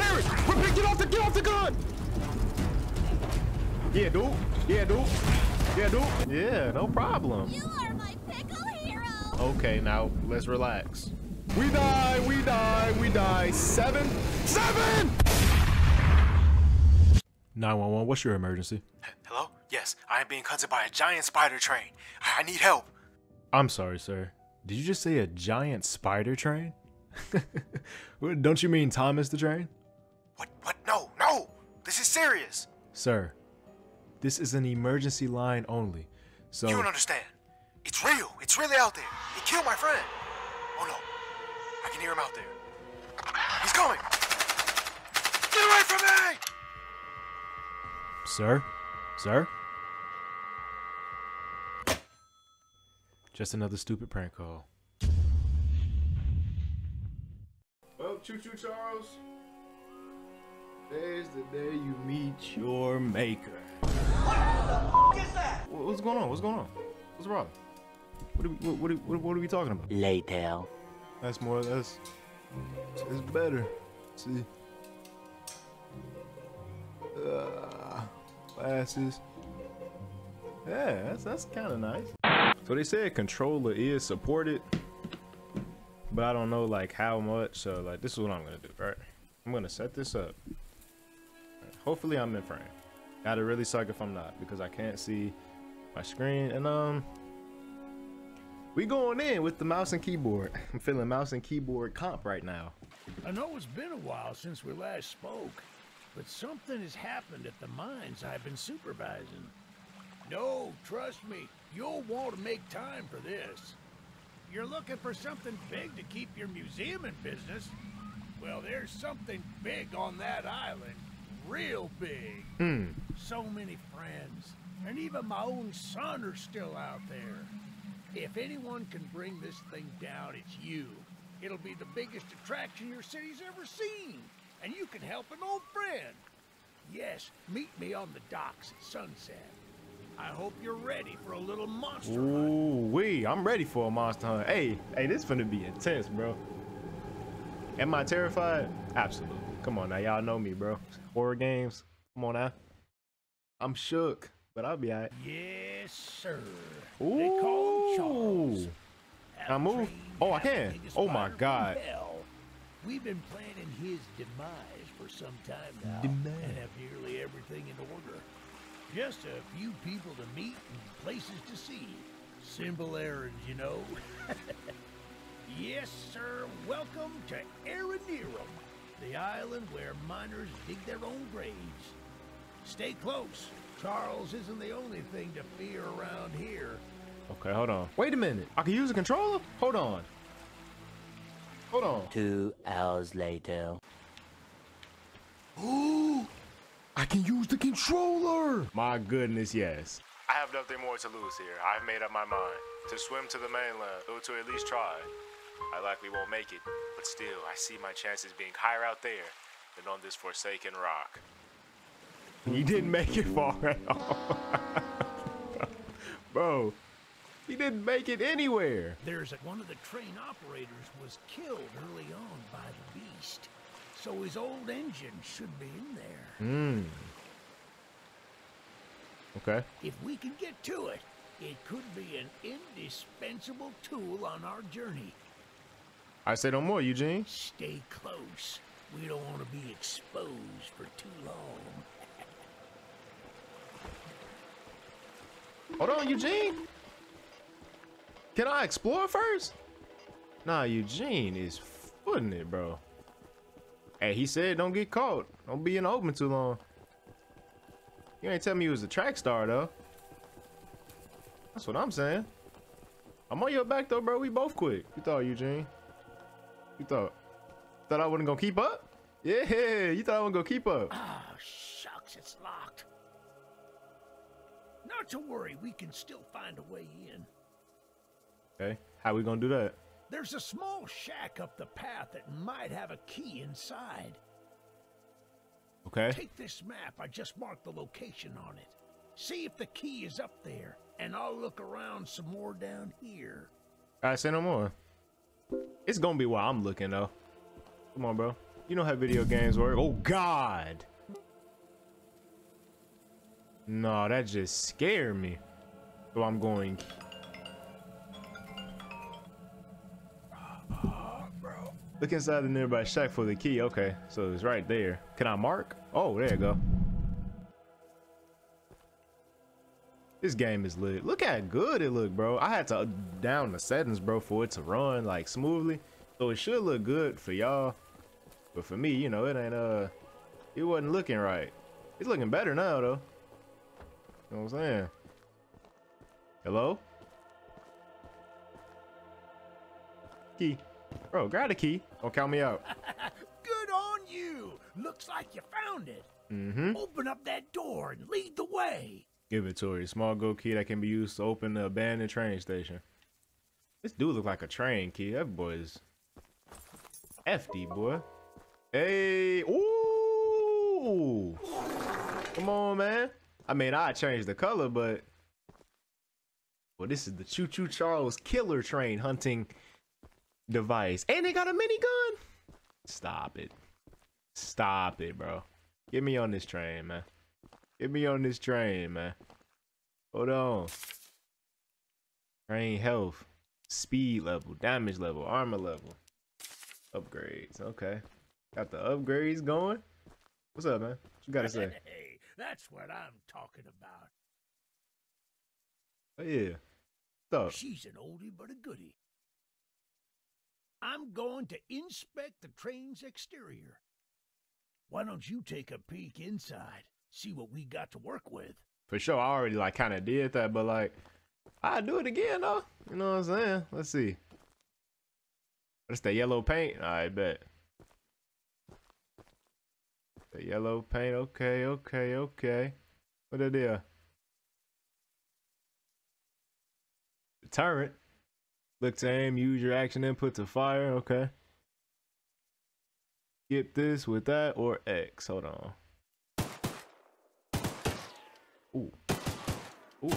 Parrish! Repair, get off the gun! Yeah, dude. Yeah, dude. Yeah, dude. Yeah, no problem. You are my pickle hero. Okay, now let's relax. We die, we die, we die. 7! 7! 911, what's your emergency? Hello? Yes, I am being hunted by a giant spider train. I need help. I'm sorry, sir. Did you just say a giant spider train? Don't you mean Thomas the Train? What? No, no! This is serious! Sir, this is an emergency line only, so... You don't understand. It's real. It's really out there. He killed my friend. Oh, no. I can hear him out there. He's coming! Get away from me! Sir? Sir? Just another stupid prank call. Well, Choo Choo Charles, today's the day you meet your maker. What the f is that? What's going on? What's going on? What's wrong? What are we talking about? Later. That's more. That's better. See. Glasses. Yeah, that's kind of nice. So they said controller is supported, but I don't know like how much. So like this is what I'm gonna do, right? I'm gonna set this up. Right. Hopefully I'm in frame. Gotta really suck if I'm not because I can't see my screen. And we going in with the mouse and keyboard. I'm feeling mouse and keyboard comp right now. I know it's been a while since we last spoke, but something has happened at the mines I've been supervising. No, trust me, you'll want to make time for this. You're looking for something big to keep your museum in business? Well, there's something big on that island. Real big. So many friends, and even my own son are still out there. If anyone can bring this thing down, it's you. It'll be the biggest attraction your city's ever seen. And you can help an old friend. Yes, meet me on the docks at sunset. I hope you're ready for a little monster hunt. Ooh, wee, I'm ready for a monster hunt. Hey, this finna be intense, bro. Am I terrified? Absolutely. Come on now, y'all know me, bro. Horror games. Come on now. I'm shook, but I'll be all right. Yes, sir. Ooh. They call him Charles. I move. Oh, I can. Oh my God. We've been planning his demise for some time now, and have nearly everything in order. Just a few people to meet and places to see. Simple errands, you know. Yes, sir. Welcome to Aranearum, the island where miners dig their own graves. Stay close. Charles isn't the only thing to fear around here. Okay, hold on. Wait a minute. I can use a controller? Hold on. Hold on. 2 hours later. Ooh! I can use the controller! My goodness, yes. I have nothing more to lose here. I've made up my mind. To swim to the mainland, or to at least try. I likely won't make it, but still, I see my chances being higher out there than on this forsaken rock. He didn't make it far at all. Bro. He didn't make it anywhere. One of the train operators was killed early on by the beast, so his old engine should be in there. Okay. If we can get to it, it could be an indispensable tool on our journey. I say no more, Eugene. Stay close. We don't want to be exposed for too long. Hold on, Eugene. Can I explore first? Nah, Eugene is footing it, bro. Hey, he said don't get caught. Don't be in the open too long. You ain't tell me you was a track star, though. That's what I'm saying. I'm on your back, though, bro. We both quick. You thought, Eugene? You thought? Thought I wasn't gonna keep up? Yeah, you thought I wasn't gonna keep up. Oh, shucks, it's locked. Not to worry, we can still find a way in. Okay, how we gonna do that? There's a small shack up the path that might have a key inside. Okay. Take this map. I just marked the location on it. See if the key is up there, and I'll look around some more down here. All right, say no more. It's gonna be while I'm looking, though. Come on, bro. You know how video games work. Oh God. No, that just scared me. So I'm going. Oh, bro. Look inside the nearby shack for the key. Okay, so it's right there. Can I mark? Oh, there you go. This game is lit. Look how good it look, bro. I had to down the settings, bro, for it to run like smoothly. So it should look good for y'all, but for me, you know, it ain't. It wasn't looking right. It's looking better now, though. You know what I'm saying? Hello? Key, bro, grab the key. Don't count me out. Good on you. Looks like you found it. Mm-hmm. Open up that door and lead the way. Inventory, small gold key that can be used to open the abandoned train station. This dude look like a train key. That boy is hefty, boy. Hey, ooh, come on, man. I mean, I changed the color, but well, this is the Choo Choo Charles killer train hunting device, and they got a minigun. Stop it, bro. Get me on this train, man. Hold on. Train health, speed level, damage level, armor level, upgrades. Okay, got the upgrades going. What's up, man? What you gotta say? Hey, that's what I'm talking about. Oh yeah. What's up? She's an oldie but a goodie. I'm going to inspect the train's exterior. Why don't you take a peek inside? See what we got to work with. For sure. I already like kind of did that, but like I do it again though. You know what I'm saying? Let's see. What's that yellow paint? I bet. The yellow paint. Okay, okay, okay. What it is? The turret. Look to aim. Use your action input to fire. Okay. Get this with that or X. Hold on. Ooh. Ooh.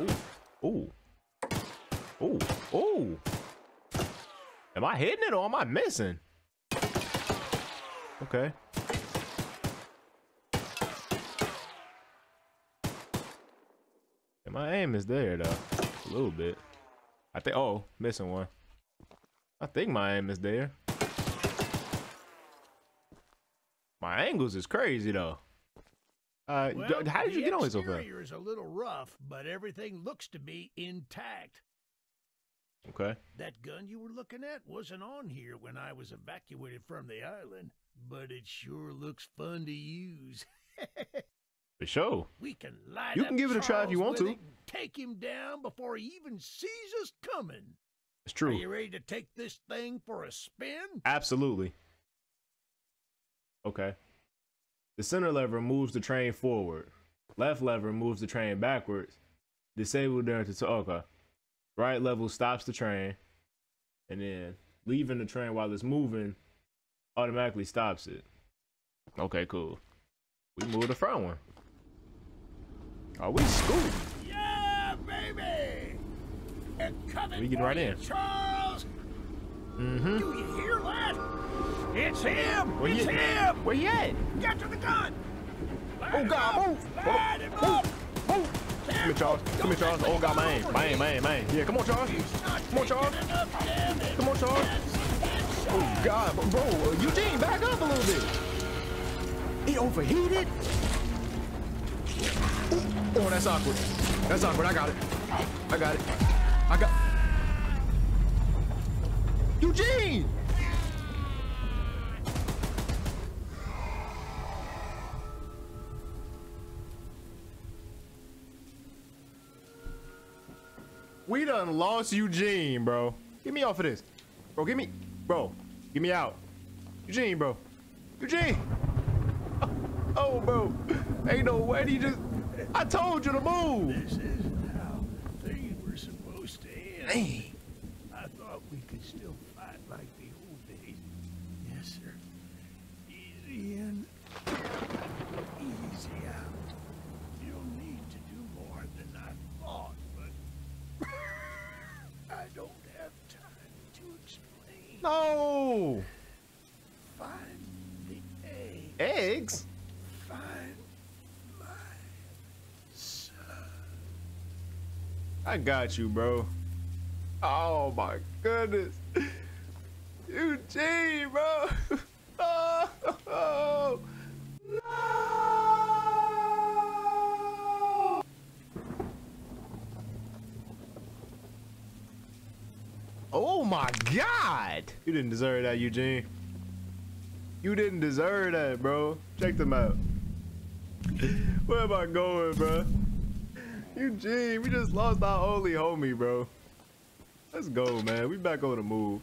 Ooh. Ooh. Ooh. Ooh. Am I hitting it or am I missing? Okay. And my aim is there though. A little bit. I think, oh, missing one. I think my aim is there. My angles is crazy though. Well, how did you get on so far? The exterior is a little rough, but everything looks to be intact. Okay. That gun you were looking at wasn't on here when I was evacuated from the island, but it sure looks fun to use. For sure. We can light up Charles with it. You can give it a try if you want to. Take him down before he even sees us coming. It's true. Are you ready to take this thing for a spin? Absolutely. Okay. The center lever moves the train forward. Left lever moves the train backwards. Disable during the okay. Right lever stops the train, and then leaving the train while it's moving automatically stops it. Okay, cool. We move the front one. Are we scooped? Yeah, baby. We get right in. Charles. Mm-hmm. Do you hear that? It's him! Where it's him! Where you at? Get to the gun! Light oh God, move! Come here, Charles. Oh God, man. Yeah, come on, Charles. Oh God, bro. Eugene, back up a little bit. He overheated. Ooh. Oh, that's awkward. I got it. I got Eugene! We done lost Eugene, bro. Get me off of this. Bro, get me. Bro, get me out. Eugene, bro. Eugene! Oh, oh bro. Ain't no way he just. I told you to move. This isn't how things were supposed to end. Dang. I thought we could still fight like the old days. Yes, sir. Easy in. Easy out. You don't need to do more than I thought, but I don't have time to explain. No! Fine. Eggs? Find my son. I got you, bro. Oh my goodness. Eugene, bro. Oh. No. Oh my God. You didn't deserve that, Eugene. You didn't deserve that, bro. Check them out. Where am I going, bro? Eugene, we just lost our only homie, bro. Let's go, man. We back on the move.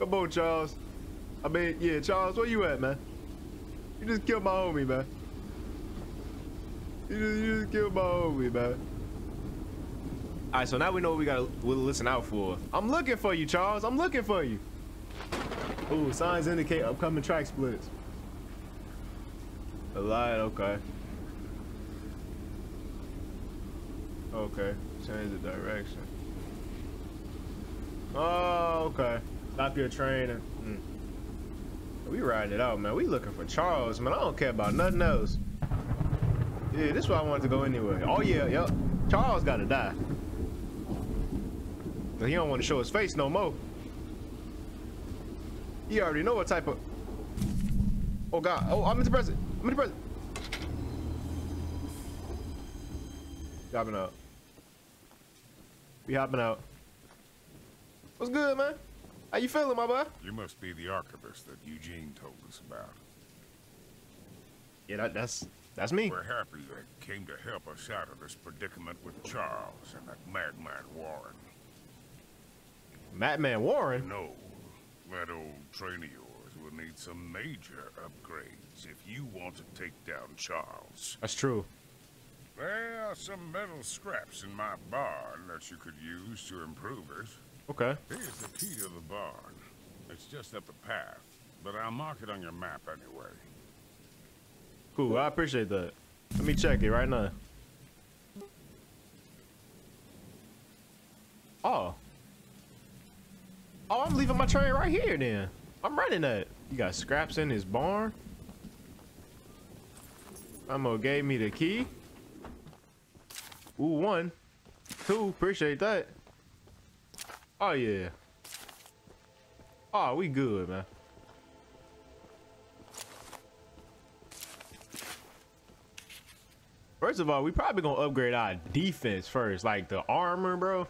Come on, Charles. I mean, yeah, Charles, where you at, man? You just killed my homie, man. You just killed my homie, man. All right, so now we know what we gotta listen out for. I'm looking for you, Charles. I'm looking for you. Ooh, signs indicate upcoming track splits. A lot, okay. Okay, change the direction. Oh, okay. Stop your train and we riding it out, man. We looking for Charles, man. I don't care about nothing else. Yeah, this is why I wanted to go anyway. Oh yeah, yep. Charles gotta die. He don't want to show his face no more. You already know what type of... Oh God, oh, I'm the president. I'm the president. Hopping out. We hopping out. What's good, man? How you feeling, my boy? You must be the archivist that Eugene told us about. Yeah, that's me. We're happy you came to help us out of this predicament with Charles and that madman Warren. Madman Warren? No. That old train of yours will need some major upgrades if you want to take down Charles. That's true. There are some metal scraps in my barn that you could use to improve it. Okay. Here's the key to the barn. It's just up the path, but I'll mark it on your map anyway. Cool, I appreciate that. Let me check it right now. Oh. Oh, I'm leaving my train right here then. I'm running that. You got scraps in his barn. Amo gave me the key. Ooh, one. Two, appreciate that. Oh yeah. Oh, we good, man. First of all, we probably gonna upgrade our defense first, like the armor, bro.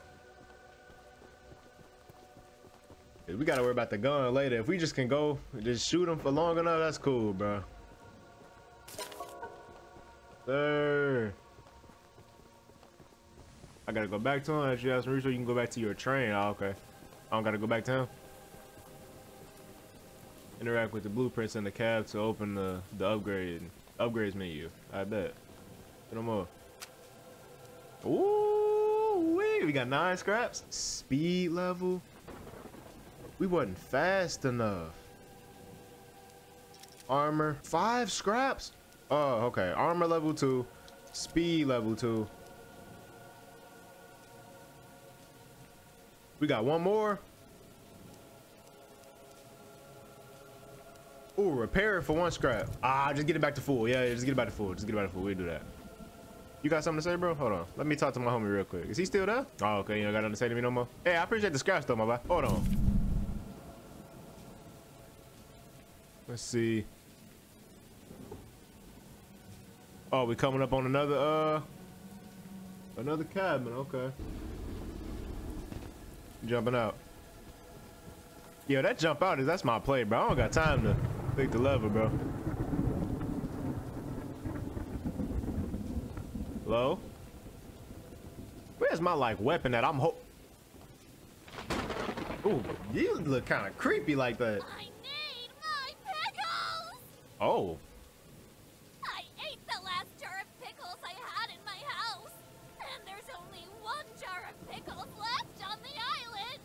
We gotta worry about the gun later. If we just can go and just shoot him for long enough, that's cool, bro. Sir, I gotta go back to him. If you have some research, you can go back to your train. Oh, okay. I don't gotta go back to him. Interact with the blueprints in the cab to open the upgrades menu. I bet. No more. Ooh, wee. We got 9 scraps. Speed level. We wasn't fast enough. Armor, 5 scraps. Oh, okay. Armor level 2, speed level 2. We got one more. Ooh, repair it for 1 scrap. Ah, just get it back to full. Yeah, just get it back to full. Just get it back to full. We do that. You got something to say, bro? Hold on. Let me talk to my homie real quick. Is he still there? Oh, okay. You don't got nothing to say to me no more. Hey, I appreciate the scraps though, my boy. Hold on. Let's see. Oh, we coming up on another another cabin, okay. Jumping out. Yo, that jump out is that's my play, bro. I don't got time to click the lever, bro. Hello? Where's my like weapon that I'm Ooh, you look kinda creepy like that. Oh. I ate the last jar of pickles I had in my house, and there's only 1 jar of pickles left on the island.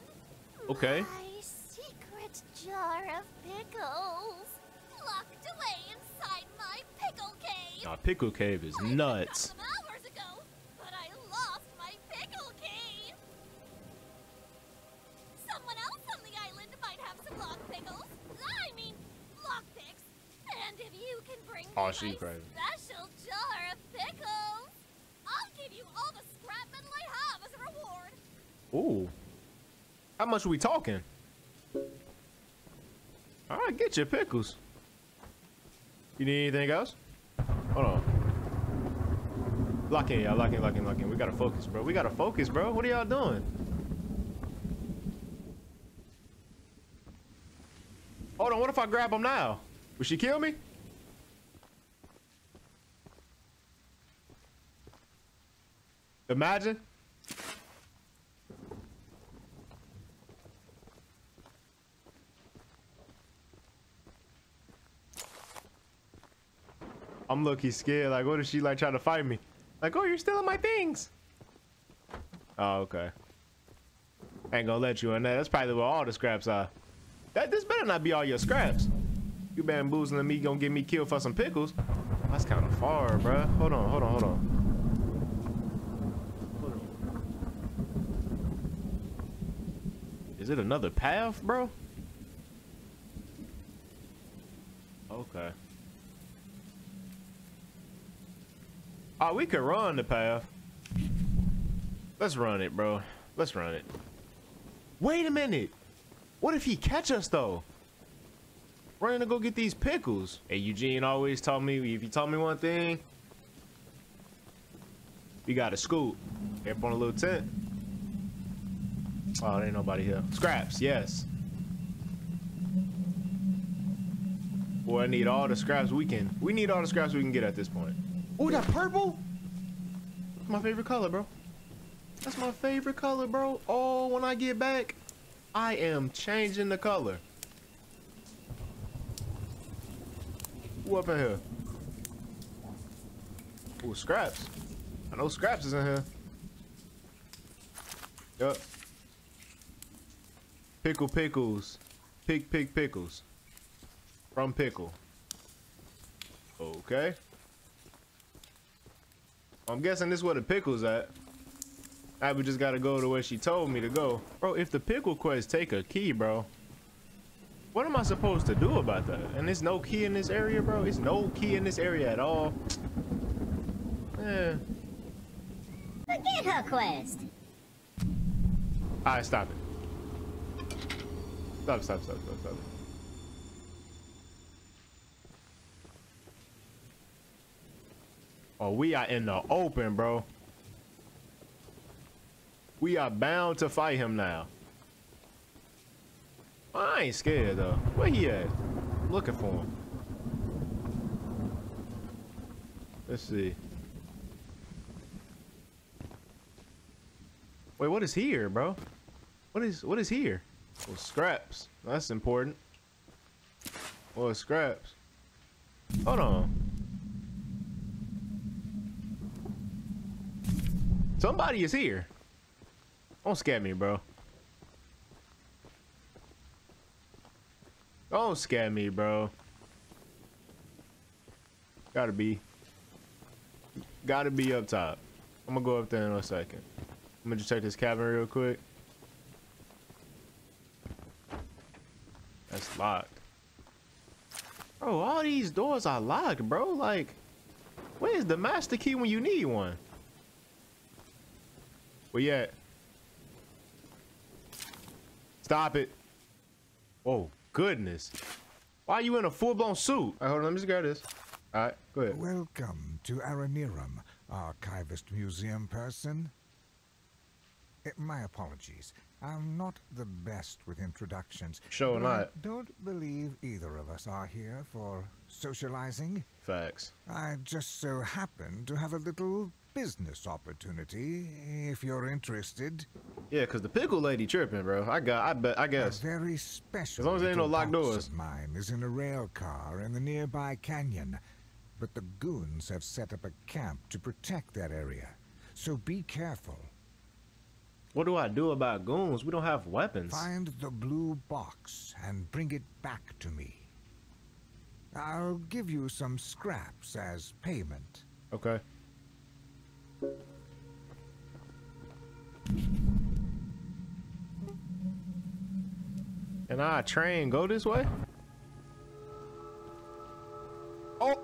Okay. My secret jar of pickles, locked away inside my pickle cave. Now, pickle cave is nuts. I found them hours ago, but I lost my pickle cave. Someone else on the island might have some locked pickles. I mean, locked pickles. And if you Oh, she's crazy. Special jar of pickles. I'll give you all the scrap metal I have as a reward. Ooh. How much are we talking? All right, get your pickles. You need anything else? Hold on. Lock in, y'all. Lock in, lock in, lock in. We gotta focus, bro. We gotta focus, bro. What are y'all doing? Hold on. What if I grab him now? Will she kill me? Imagine. I'm low-key scared. Like, what if she like trying to fight me? Like, oh, you're stealing my things. Oh, okay. I ain't gonna let you in there. That's probably where all the scraps are. This better not be all your scraps. You bamboozling me, gonna get me killed for some pickles. That's kind of far, bro. Hold on, hold on, hold on. Is it another path, bro? Okay. Oh, we could run the path. Let's run it, bro. Let's run it. Wait a minute. What if he catch us though? Running to go get these pickles. Hey, Eugene always taught me, if you taught me one thing, you gotta scoop. Up on a little tent. Oh, there ain't nobody here. Scraps, yes. Boy, I need all the scraps we can. We need all the scraps we can get at this point. Oh, that purple? That's my favorite color, bro. That's my favorite color, bro. Oh, when I get back, I am changing the color. Who up in here? Oh, scraps. I know scraps is in here. Yup. Pickle pickles. Pick pickles. From pickle. Okay. I'm guessing this is where the pickle's at. I would just gotta go to where she told me to go. Bro, if the pickle quest take a key, bro, what am I supposed to do about that? And there's no key in this area, bro. There's no key in this area at all. Eh. Forget her quest. Alright, stop it. Stop, stop, stop, stop, stop. Oh, we are in the open, bro. We are bound to fight him now. I ain't scared though. Where he at? I'm looking for him. Let's see. Wait, what is here, bro? What is here? Well, scraps. That's important. Well, scraps. Hold on. Somebody is here. Don't scare me, bro. Don't scare me, bro. Gotta be up top. I'm gonna go up there in a second. I'm gonna just check this cabin real quick. That's locked. Bro, all these doors are locked, bro. Like, where's the master key when you need one? Where you at? Stop it. Oh, goodness. Why are you in a full-blown suit? All right, hold on, let me just grab this. All right, go ahead. Welcome to Aranearum, archivist museum person. My apologies. I'm not the best with introductions. Sure not. I don't believe either of us are here for socializing. Facts. I just so happen to have a little business opportunity if you're interested. Yeah, because the pickle lady tripping, bro. I guess very special. As long as there ain't no locked doors. Mine is in a rail car in the nearby canyon, but the goons have set up a camp to protect that area, so be careful. What do I do about goons? We don't have weapons. Find the blue box and bring it back to me. I'll give you some scraps as payment. Okay. Can our train go this way? Oh,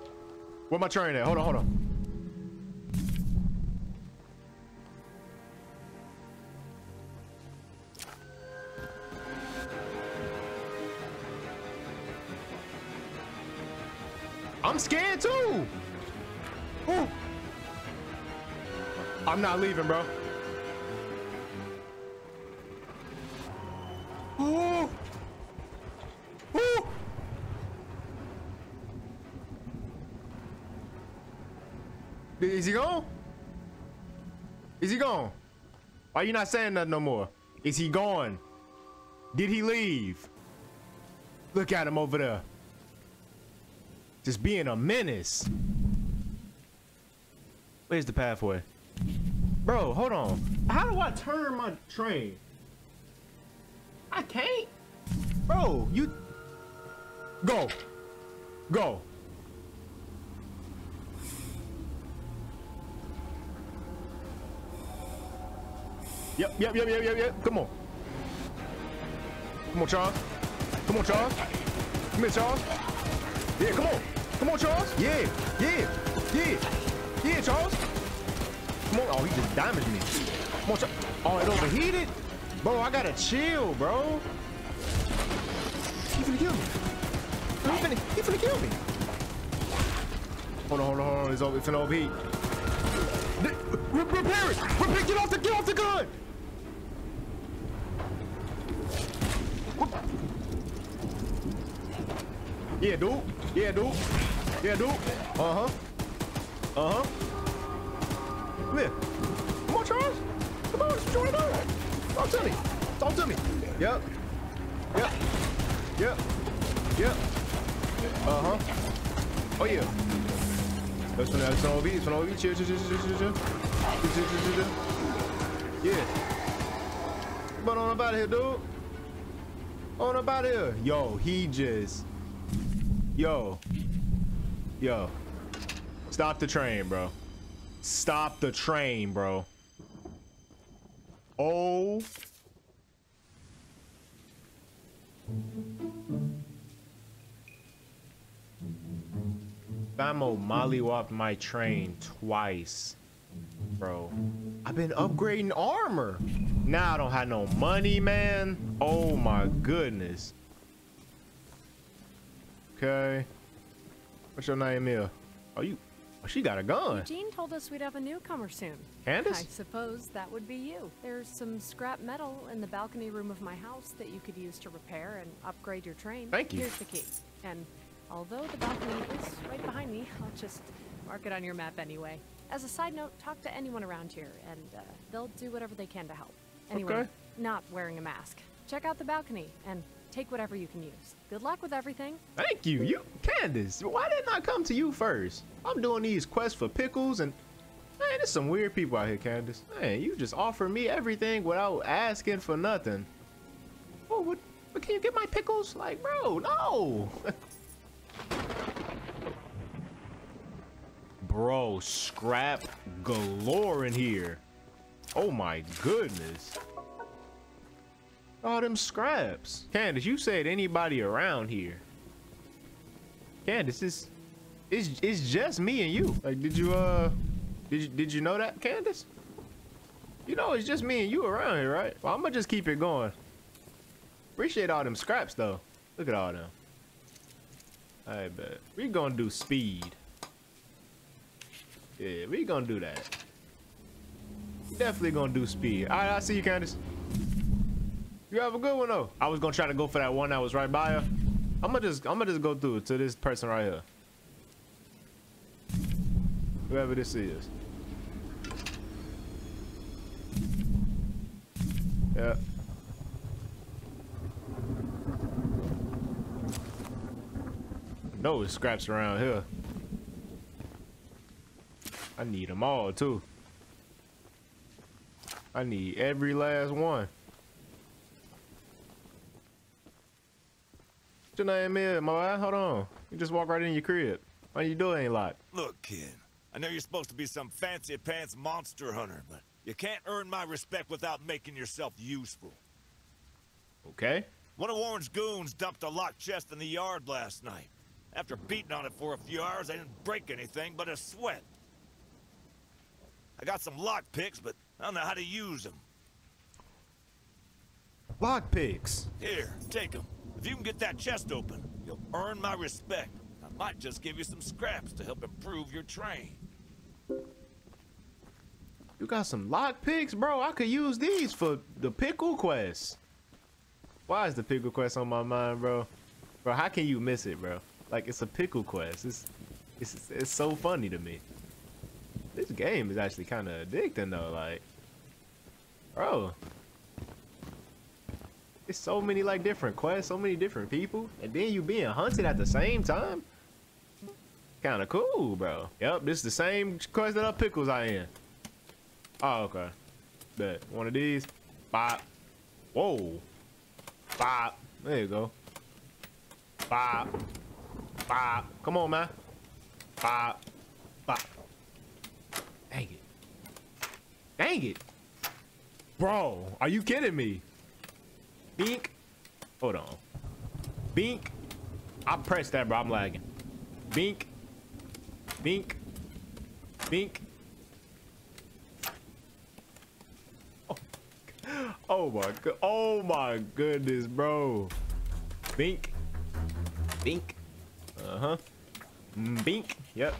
Where am I trying at? Hold on, hold on. I'm scared too. Ooh. I'm not leaving, bro. Ooh. Ooh. Is he gone? Is he gone? Why you not saying nothing no more? Is he gone? Did he leave? Look at him over there. Just being a menace. Where's the pathway? Bro, hold on. How do I turn my train? I can't. Bro, you... Go. Go. Yep. Come on. Come on, Charles. Come on, Charles. Come here, Charles. Yeah, come on. Come on, Charles. Yeah, Charles. Come on. Oh, he just damaged me. Come on, Charles. Oh, it overheated? Bro, I gotta chill, bro. He finna kill me. He finna kill me. Hold on. It's an overheat. Repair it. Get off the gun. Yeah, dude. Come here. Come on, Charles. Come on, what you want to do? Talk to me. Yep. Oh, yeah. That's an OV. Chill. Yeah. But on about here, dude. On about here. Yo, he just... Yo. Stop the train, bro. Oh. Famo mollywopped my train twice, bro. I've been upgrading armor. Now I don't have no money, man. Oh my goodness. Okay. What's your name here? Oh, she got a gun. Eugene told us we'd have a newcomer soon. Candace? I suppose that would be you. There's some scrap metal in the balcony room of my house that you could use to repair and upgrade your train. Thank you. Here's the key. And although the balcony is right behind me, I'll just mark it on your map anyway. As a side note, talk to anyone around here, and they'll do whatever they can to help. Anyway, okay. Not wearing a mask. Check out the balcony, and... take whatever you can use. Good luck with everything. Thank you. Candace, why didn't I come to you first? I'm doing these quests for pickles and... man, there's some weird people out here, Candace. Man, you just offer me everything without asking for nothing. Oh, what can you get my pickles? Like, bro, no. Bro, scrap galore in here. Oh my goodness. All them scraps. Candace, you said anybody around here. Candace, it's just me and you. Like, did you know that, Candace? You know it's just me and you around here, right? Well, I'm gonna just keep it going. Appreciate all them scraps though. Look at all them. I bet. We're gonna do speed. Yeah, we're gonna do that. Definitely gonna do speed. All right, I'll see you, Candace. You have a good one though. I was gonna try to go for that one that was right by her. I'm gonna just go through to this person right here. Whoever this is. Yeah. No, it's scraps around here. I need them all too. I need every last one. Your name is, my hold on. You just walk right in your crib. All you do ain't locked. Look, kid, I know you're supposed to be some fancy pants monster hunter, but you can't earn my respect without making yourself useful. Okay. One of Warren's goons dumped a locked chest in the yard last night. After beating on it for a few hours, I didn't break anything but a sweat. I got some lockpicks, but I don't know how to use them. Lockpicks? Here, take them. If you can get that chest open, you'll earn my respect. I might just give you some scraps to help improve your train. You got some lockpicks, bro? I could use these for the pickle quest. Why is the pickle quest on my mind, bro? Bro, how can you miss it, bro? Like, it's a pickle quest. It's so funny to me. This game is actually kind of addicting, though. Like, bro, it's so many like different quests, so many different people, and then you being hunted at the same time. Kind of cool, bro. Yep, this is the same quest that up pickles I in. Oh, okay. Bet one of these. Bop. Whoa. Bop. There you go. Bop. Bop. Come on, man. Bop. Bop. Dang it. Dang it. Bro, are you kidding me? Bink. Hold on. Bink. I pressed that, bro. I'm lagging. Bink. Bink. Bink. Oh, oh my god. Oh my goodness, bro. Bink. Bink. Uh-huh. Bink. Yep.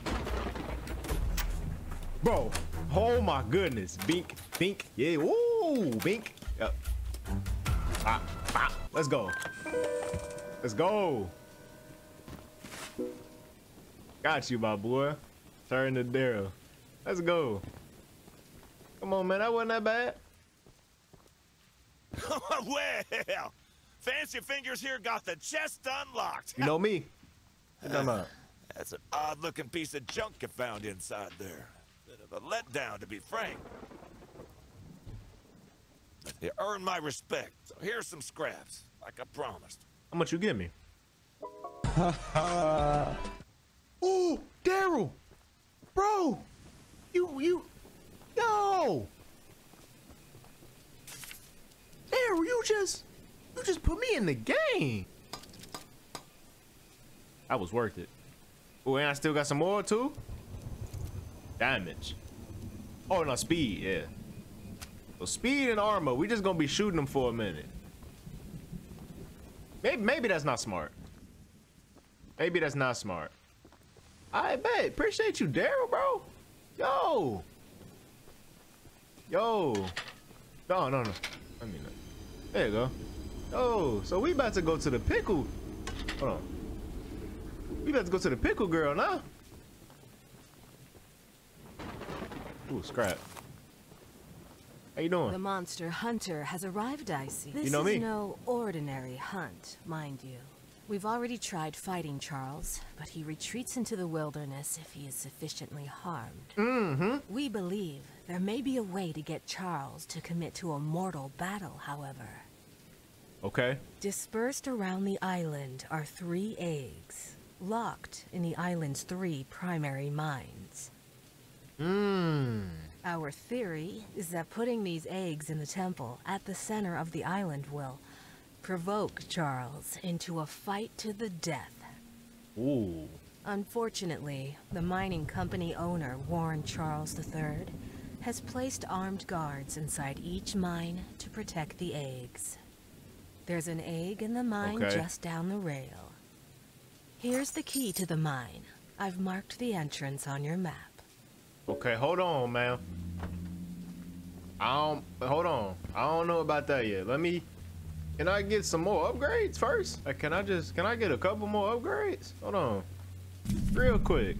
Bro, oh my goodness. Bink, bink, yeah, ooh, bink. Yep. Bop, bop. Let's go. Let's go. Got you, my boy. Turn to Daryl. Let's go. Come on, man, that wasn't that bad. Well, Fancy Fingers here got the chest unlocked. You know me. That's an odd-looking piece of junk you found inside there. A letdown, to be frank. You earned my respect, so here's some scraps, like I promised. How much you give me? Ooh, Daryl, bro, yo, Daryl, you just put me in the game. That was worth it. Oh, and I still got some more too. Damage. Oh no, speed, yeah. So speed and armor, we just gonna be shooting them for a minute. Maybe that's not smart. Maybe that's not smart. I bet. Appreciate you, Daryl, bro. Yo. Yo. No, no, no. I mean, there you go. Oh, so we about to go to the pickle. Hold on. We about to go to the pickle girl now. Ooh, scrap. How you doing? The monster hunter has arrived, I see. This is no ordinary hunt, mind you. We've already tried fighting Charles, but he retreats into the wilderness if he is sufficiently harmed. Mm-hmm. We believe there may be a way to get Charles to commit to a mortal battle, however. Okay. Dispersed around the island are 3 eggs, locked in the island's 3 primary mines. Mm. Our theory is that putting these eggs in the temple at the center of the island will provoke Charles into a fight to the death. Ooh. Unfortunately, the mining company owner, Warren Charles III, has placed armed guards inside each mine to protect the eggs. There's an egg in the mine just down the rail. Here's the key to the mine. I've marked the entrance on your map. Okay, hold on, man. Hold on. I don't know about that yet. Can I get some more upgrades first? Like, can I get a couple more upgrades? Hold on. Real quick.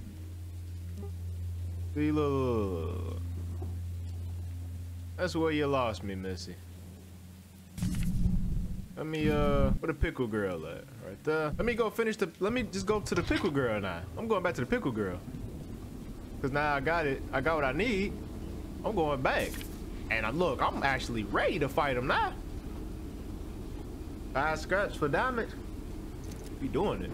See, look. That's where you lost me, Missy. Let me, where the pickle girl at? Right there. Let me go finish the, let me just go to the pickle girl now. I'm going back to the pickle girl. Cause now I got it. I got what I need. I'm going back, and look, I'm actually ready to fight him now. 5 scraps for damage. We doing it.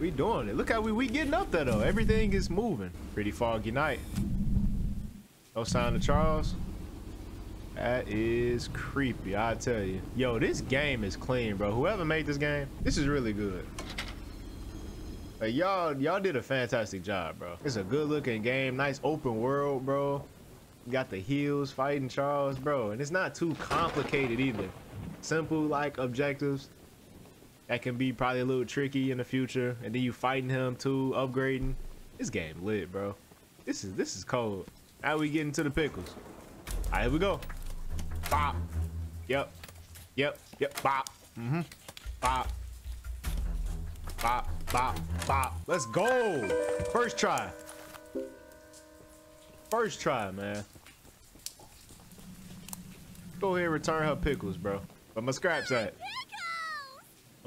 We doing it. Look how we getting up there though. Everything is moving. Pretty foggy night. No sign of Charles. That is creepy, I tell you. Yo, this game is clean, bro. Whoever made this game, this is really good. Like, y'all did a fantastic job, bro. It's a good looking game, nice open world, bro. Got the heels fighting Charles, bro, and it's not too complicated either. Simple like objectives that can be probably a little tricky in the future, and then you fighting him too, upgrading. This game lit, bro. This is cold. Now we getting to the pickles. All right, here we go. Bop. Yep. Yep. Yep. Bop. Mhm. Bop. Bop. Bop. Bop. Let's go. First try. First try, man. Go ahead and return her pickles, bro. But my scraps at.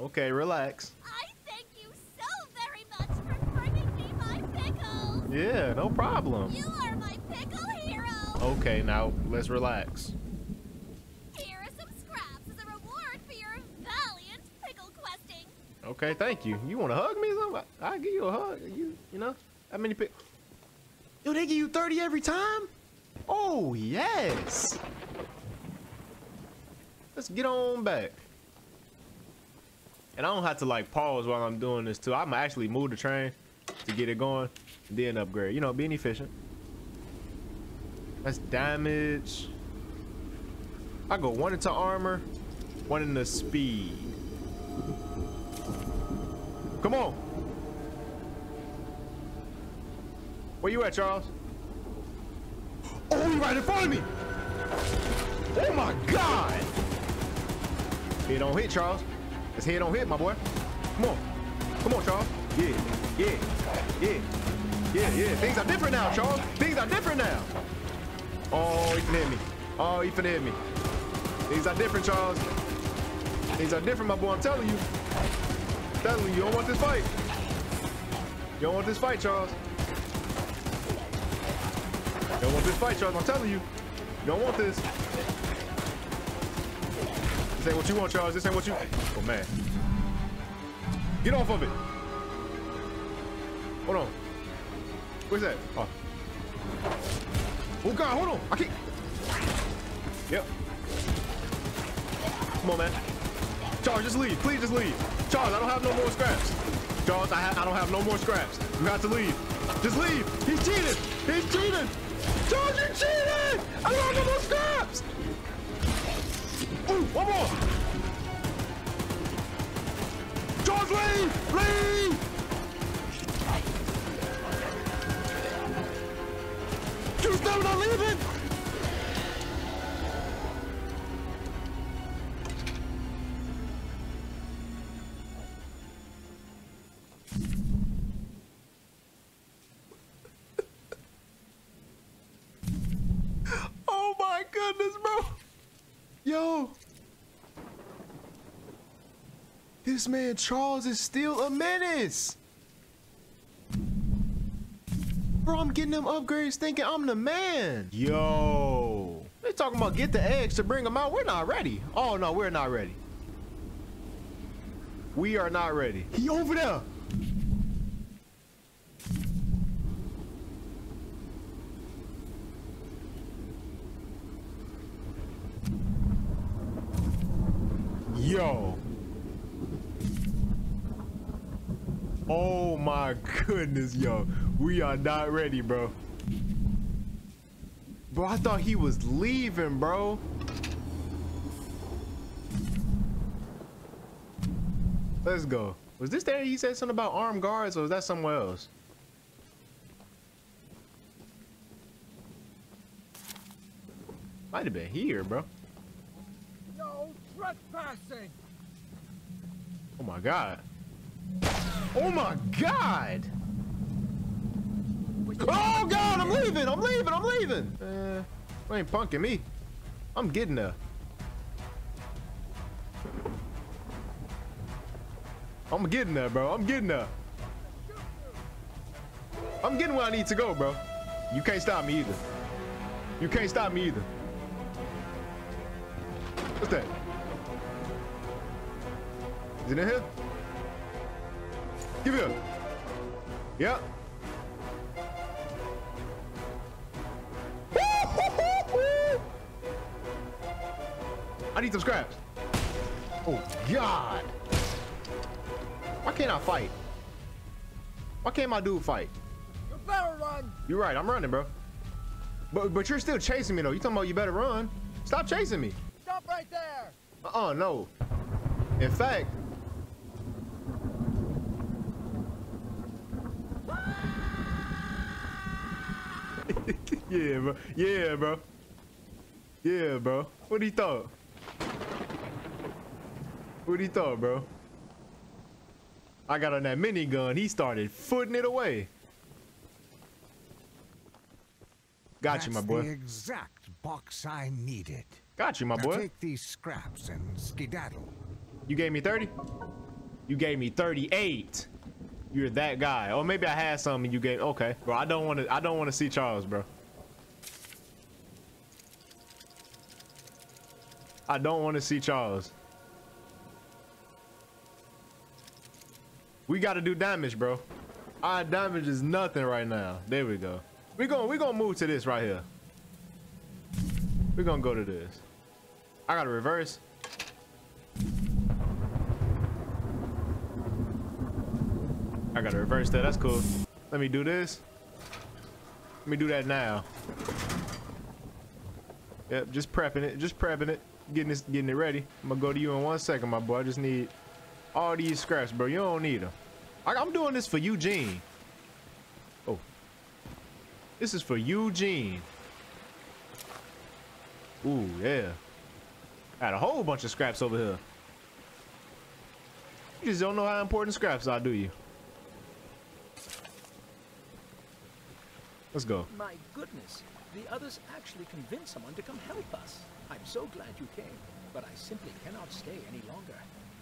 Okay, relax. I thank you so very much for bringing me my pickles. Yeah, no problem. You are my pickle hero. Okay, now let's relax. Here are some scraps as a reward for your valiant pickle questing. Okay, thank you. You want to hug me or something? I'll give you a hug. You know, how many pickles? Yo, they give you 30 every time? Oh, yes. Let's get on back. And I don't have to like pause while I'm doing this too. I'm actually move the train to get it going and then upgrade, you know, being efficient. That's damage. I go one into armor, one into speed. Come on. Where you at, Charles? Oh, he right in front of me! Oh my God! Head don't hit, Charles. His head don't hit, my boy. Come on. Come on, Charles. Yeah, yeah, yeah, yeah, yeah. Things are different now, Charles. Things are different now. Oh, he finna hit me. Oh, he finna hit me. Things are different, Charles. Things are different, my boy. I'm telling you. I'm telling you, you don't want this fight. You don't want this fight, Charles. You don't want this fight, Charles. I'm telling you. You don't want this. This ain't what you want, Charles. This ain't what you... Oh, man. Get off of it. Hold on. Where's that? Oh. Oh, God. Hold on. I can't... Yep. Come on, man. Charles, just leave. Please, just leave. Charles, I don't have no more scraps. Charles, I don't have no more scraps. You got to leave. Just leave. He's cheating. He's cheating. Charles, you cheated! I don't have no more scraps! Ooh, one more! Charles, leave! Leave! You still not leaving! This man Charles is still a menace. Bro, I'm getting them upgrades thinking I'm the man. Yo. They're talking about get the eggs to bring them out. We're not ready. Oh, no, we're not ready. We are not ready. He over there. Yo. Oh my goodness, yo. We are not ready, bro. Bro, I thought he was leaving, bro. Let's go. Was this there he said something about armed guards, or was that somewhere else? Might have been here, bro. No trespassing. Oh my God. Oh my God! Oh God, I'm leaving! I'm leaving! I'm leaving! You ain't punking me. I'm getting there. I'm getting there, bro. I'm getting there. I'm getting where I need to go, bro. You can't stop me either. You can't stop me either. What's that? Is it in here? Give it up. Yep. I need some scraps. Oh God. Why can't I fight? Why can't my dude fight? You better run. You're right. I'm running, bro. But you're still chasing me, though. You talking about you better run. Stop chasing me. Stop right there. Uh-uh, no. In fact... Yeah, bro. Yeah, bro. Yeah, bro. What do you thought? What do you thought, bro? I got on that minigun. He started footing it away. Got you, my boy. The exact box I needed. Got you, my boy. Take these scraps and skedaddle. You gave me 30? You gave me 38. You're that guy. Or maybe I had something you gave. Okay, bro. I don't want to see Charles, bro. I don't want to see Charles. We got to do damage, bro. Our damage is nothing right now. There we go. We're going to move to this right here. We're going to go to this. I got to reverse. I got to reverse that. That's cool. Let me do this. Let me do that now. Yep, just prepping it. Just prepping it. Getting it ready. I'm going to go to you in 1 second, my boy. I just need all these scraps, bro. You don't need them. I'm doing this for Eugene. Oh. This is for Eugene. Ooh, yeah. Got a whole bunch of scraps over here. You just don't know how important scraps are, do you? Let's go. My goodness. The others actually convinced someone to come help us. I'm so glad you came, but I simply cannot stay any longer.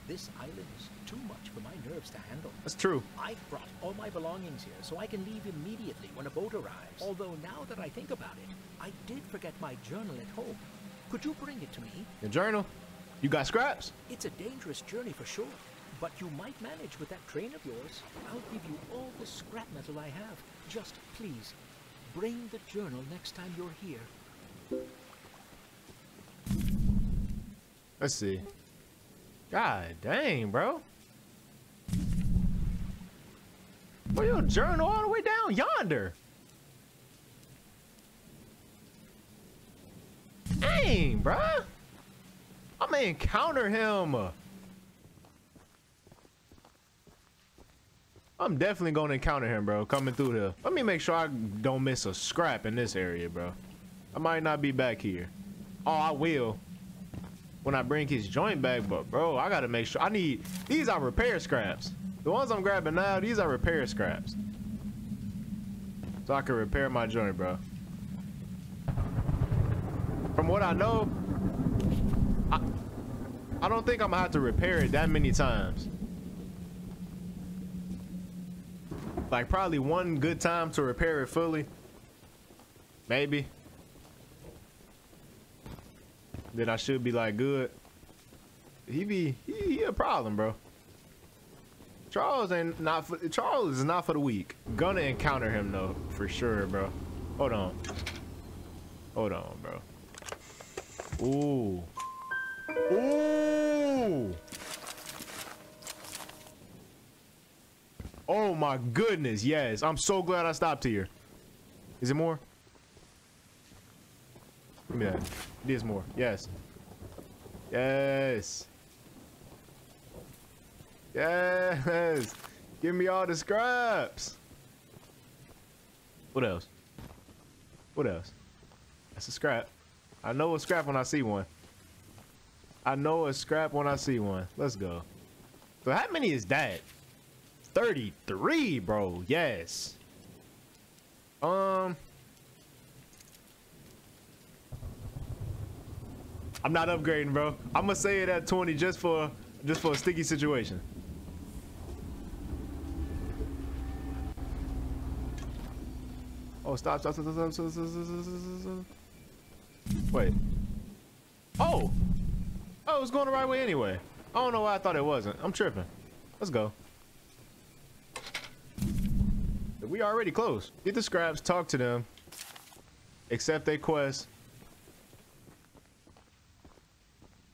This island is too much for my nerves to handle. That's true. I've brought all my belongings here so I can leave immediately when a boat arrives. Although now that I think about it, I did forget my journal at home. Could you bring it to me? Your journal? You got scraps? It's a dangerous journey for sure, but you might manage with that train of yours. I'll give you all the scrap metal I have. Just please, bring the journal next time you're here. Let's see. God dang, bro. Put your journal all the way down yonder. Dang, bro. I'm gonna encounter him. I'm definitely gonna encounter him, bro. Coming through here. Let me make sure I don't miss a scrap in this area, bro. I might not be back here. Oh, I will. When I bring his joint back, but bro, I gotta make sure. I need, these are repair scraps. The ones I'm grabbing now, these are repair scraps. So I can repair my joint, bro. From what I know, I don't think I'm gonna have to repair it that many times. Like probably one good time to repair it fully. Maybe. That I should be like good. He a problem, bro. Charles is not for the weak. Gonna encounter him though, for sure, bro. Hold on. Hold on, bro. Ooh. Ooh. Oh my goodness, yes. I'm so glad I stopped here. Is it more? Give me that. It is more. Yes. Yes. Yes. Give me all the scraps. What else? What else? That's a scrap. I know a scrap when I see one. I know a scrap when I see one. Let's go. So how many is that? 33, bro. Yes. I'm not upgrading, bro. I'm gonna say it at 20 just for a sticky situation. Oh, stop. Wait. Oh! Oh, it was going the right way anyway. I don't know why I thought it wasn't. I'm tripping. Let's go. We already close. Get the scraps, talk to them. Accept their quest.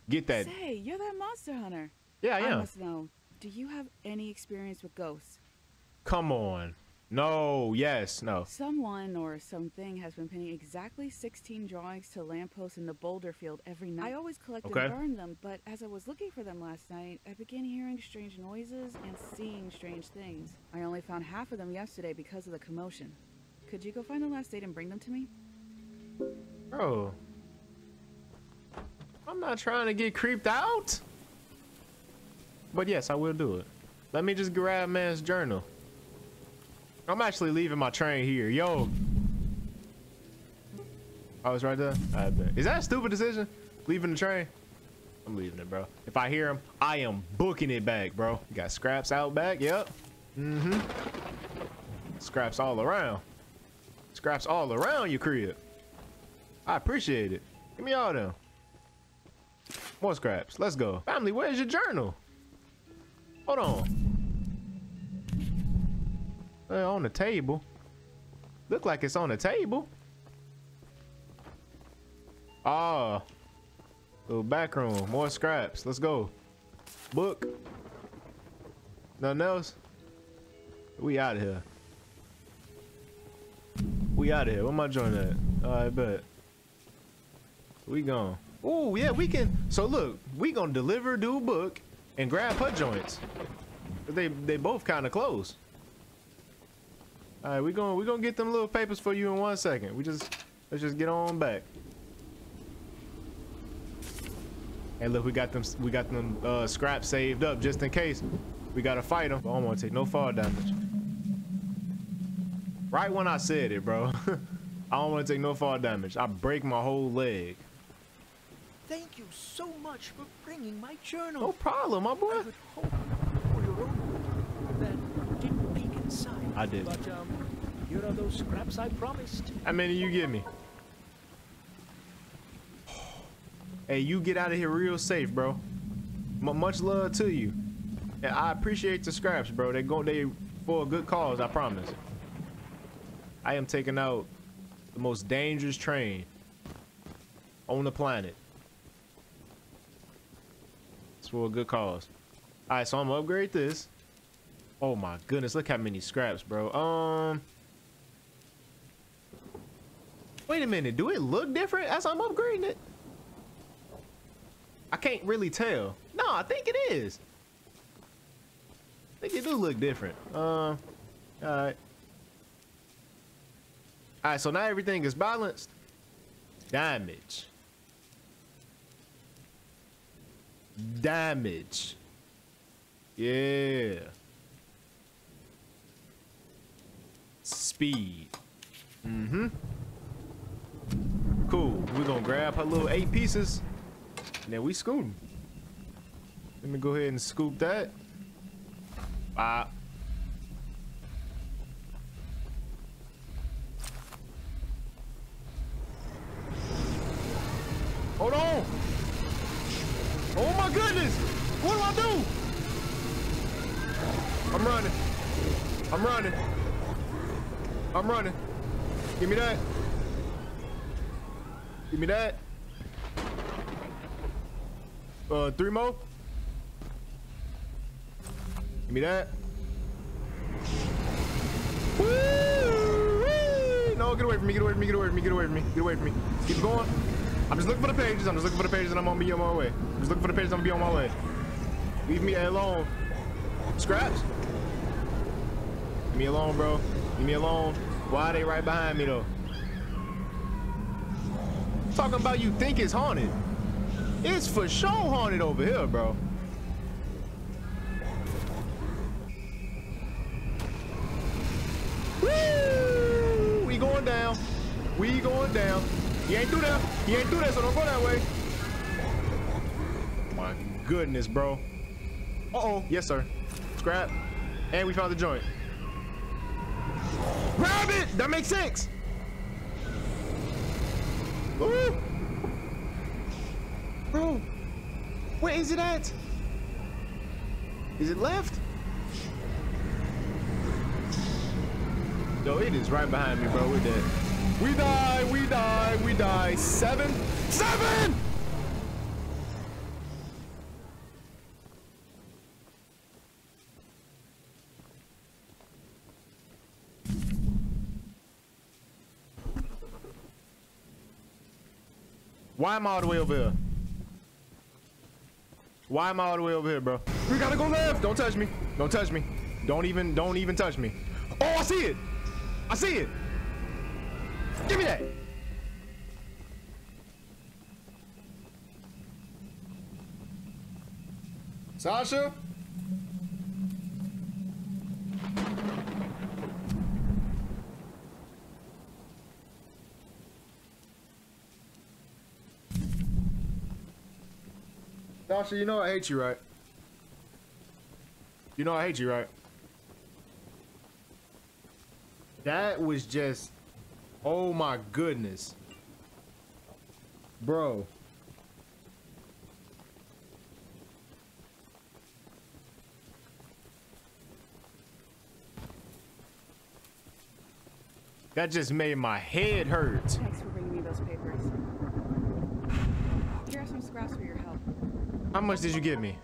Get that. Say, you're that monster hunter. Yeah, I am. I must know, do you have any experience with ghosts? Come on. No, yes, no. Someone or something has been pinning exactly 16 drawings to lampposts in the boulder field every night. I always collect and burn them, but as I was looking for them last night, I began hearing strange noises and seeing strange things. I only found half of them yesterday because of the commotion. Could you go find the last date and bring them to me? Bro, I'm not trying to get creeped out. But yes, I will do it. Let me just grab man's journal. I'm actually leaving my train here. Yo. Oh, it's right there. I bet. Is that a stupid decision? Leaving the train? I'm leaving it, bro. If I hear him, I am booking it back, bro. You got scraps out back. Yep. Mm-hmm. Scraps all around. Scraps all around your crib. I appreciate it. Give me all them. More scraps. Let's go. Family, where's your journal? Hold on. On the table. Look like it's on the table. Ah, little back room. More scraps. Let's go. Book. Nothing else. We out of here. We out of here. Where am I joining at? I bet. We gone. Oh yeah, we can. So look, we gonna deliver dude book and grab her joints. They both kind of close. All right, we gonna get them little papers for you in 1 second. Let's just get on back. Hey, look, we got them scraps saved up just in case we gotta fight them. I don't want to take no fall damage. Right when I said it, bro. I don't want to take no fall damage. I break my whole leg. Thank you so much for bringing my journal. No problem, my boy. I did. But, here are those scraps I promised. How many you give me? Hey, you get out of here real safe, bro. Much love to you. And I appreciate the scraps, bro. They for a good cause, I promise. I am taking out the most dangerous train on the planet. It's for a good cause. All right, so I'm gonna upgrade this. Oh my goodness, look how many scraps, bro. Wait a minute, do it look different as I'm upgrading it? I can't really tell. No, I think it is. I think it do look different. All right, so now everything is balanced. Damage. Yeah. Speed. Mm-hmm. Cool. We're gonna grab her little 8 pieces. And then we scooting. Let me go ahead and scoop that. Bop. Hold on. Oh my goodness! What do? I'm running. Give me that. Give me that. 3 more. Give me that. Woo-wee! No, get away from me. Keep going. I'm just looking for the pages. And I'm gonna be on my way. Leave me alone. Scraps. Leave me alone, bro. Leave me alone. Why are they right behind me though? I'm talking about you think it's haunted. It's for sure haunted over here, bro. Woo! We going down. He ain't through there, so don't go that way. My goodness, bro. Uh-oh. Yes, sir. Scrap. And we found the joint. Grab it! That makes 6! Ooh. Bro, where is it at? Is it left? Yo, it is right behind me, bro. We're dead. We die. 7! Why am I all the way over here? Why am I all the way over here, bro? We gotta go left. Don't touch me. Don't touch me. Don't even touch me. Oh, I see it. I see it. Give me that. Sasha? Sasha, you know I hate you, right? You know I hate you, right? That was just... oh my goodness. Bro. That just made my head hurt. Thanks for bringing me those papers. Here are some scraps for your help. How much did you give me?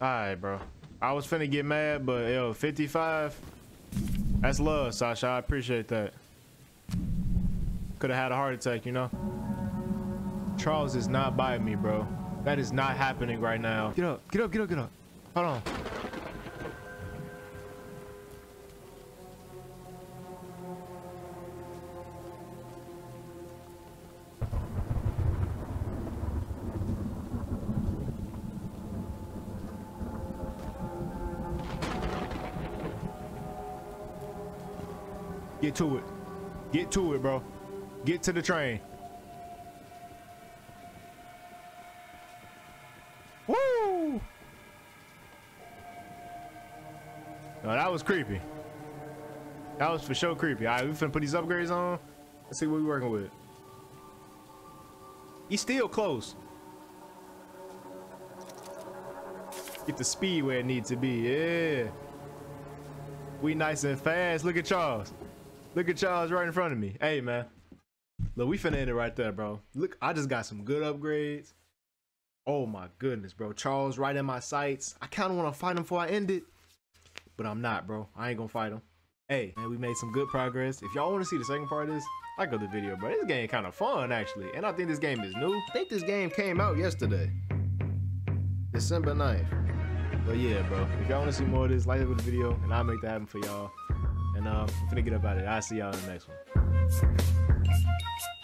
All right, bro. I was finna get mad, but yo, 55. That's love, Sasha. I appreciate that. Could have had a heart attack, you know? Charles is not by me, bro. That is not happening right now. Get up, get up, get up, get up. Hold on. Get to it. Get to it, bro. Get to the train. Woo! Oh, that was creepy. That was for sure creepy. All right, we finna put these upgrades on. Let's see what we working with. He's still close. Get the speed where it needs to be. Yeah. We nice and fast. Look at Charles. Look at Charles right in front of me. Hey, man. Look, we finna end it right there, bro. Look, I just got some good upgrades. Oh, my goodness, bro. Charles right in my sights. I kind of want to fight him before I end it, but I'm not, bro. I ain't going to fight him. Hey, man, we made some good progress. If y'all want to see the second part of this, like of the video, bro. This game kind of fun, actually, and I think this game is new. I think this game came out yesterday, December 9th. But, yeah, bro, if y'all want to see more of this, like the video, and I'll make that happen for y'all. And I'm finna get up out of it. I'll see y'all in the next one.